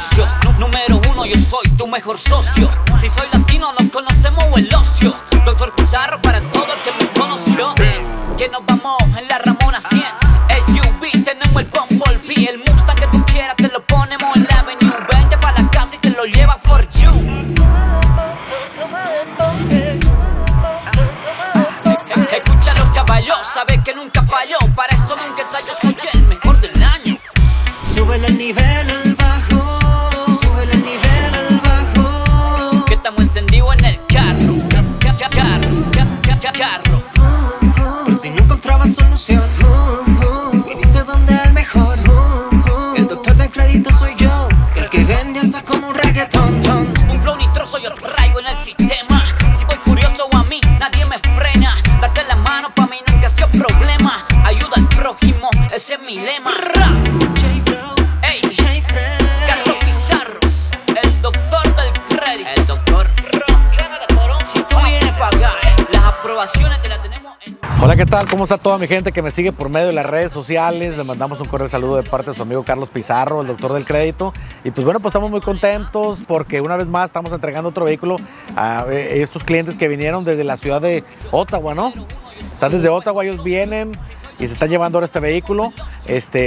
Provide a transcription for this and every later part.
negocio. Número uno, yo soy tu mejor socio. Si soy latino, nos conocemos el ocio. Doctor Pizarro para todo el que me conoció. Que nos vamos en la Ramona 100. SUV, tenemos el Bumblebee. El Mustang que tú quieras, te lo ponemos en la Avenue. Vente para la casa y te lo lleva for you. Escucha los caballos, sabes que nunca falló. Para esto nunca ensayo, soy el mejor del año. Sube el nivel al bajo, sube el nivel al bajo. Que estamos encendidos en el carro, carro. Por si no encontraba solución, viniste donde el mejor. El doctor del crédito soy yo, el que vende hasta como un reggaetón. Un flow nitroso yo traigo en el sistema. Si voy furioso a mí, nadie me frena. Darte la mano pa' mí nunca ha sido problema. Ayuda al prójimo, ese es mi lema. Hola, ¿qué tal? ¿Cómo está toda mi gente que me sigue por medio de las redes sociales? Les mandamos un cordial saludo de parte de su amigo Carlos Pizarro, el Doctor del Crédito. Y pues bueno, pues estamos muy contentos porque una vez más estamos entregando otro vehículo a estos clientes que vinieron desde la ciudad de Ottawa, ¿no? Están desde Ottawa, ellos vienen y se están llevando ahora este vehículo.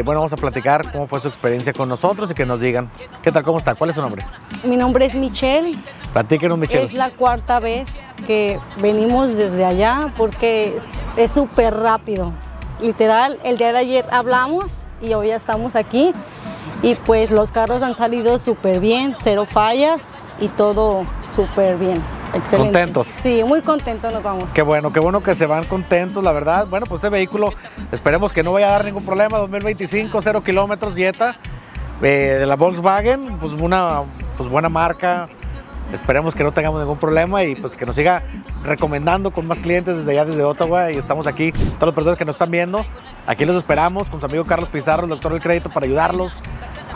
Bueno, vamos a platicar cómo fue su experiencia con nosotros y que nos digan. ¿Qué tal? ¿Cómo está? ¿Cuál es su nombre? Mi nombre es Michelle. Platíquenos, Michelle. Es la cuarta vez que venimos desde allá porque es súper rápido. Literal, el día de ayer hablamos y hoy ya estamos aquí. Y pues los carros han salido súper bien, cero fallas y todo súper bien. Excelente. ¿Contentos? Sí, muy contentos nos vamos. Qué bueno que se van contentos, la verdad. Bueno, pues este vehículo esperemos que no vaya a dar ningún problema. 2025, 0 kilómetros, Jetta, de la Volkswagen, pues una buena marca. Esperemos que no tengamos ningún problema y pues que nos siga recomendando con más clientes desde allá, desde Ottawa. Y estamos aquí, todas las personas que nos están viendo, aquí los esperamos con su amigo Carlos Pizarro, el Doctor del Crédito, para ayudarlos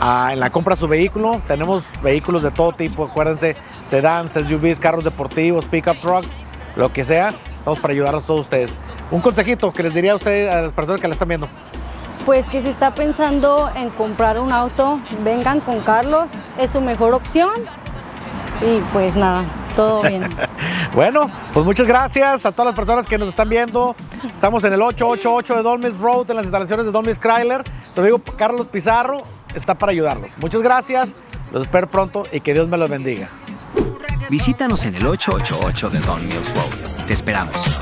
en la compra de su vehículo. Tenemos vehículos de todo tipo, acuérdense, sedans, SUVs, carros deportivos, pickup trucks, lo que sea. Estamos para ayudarlos todos ustedes. Un consejito que les diría a ustedes, a las personas que la están viendo. Pues que si está pensando en comprar un auto, vengan con Carlos, es su mejor opción. Y pues nada, todo bien. Bueno, pues muchas gracias a todas las personas que nos están viendo. Estamos en el 888 de Don Mills Road, en las instalaciones de Don Mills Chrysler. Su amigo Carlos Pizarro está para ayudarlos. Muchas gracias, los espero pronto y que Dios me los bendiga. Visítanos en el 888 de Don Mills Road. Te esperamos.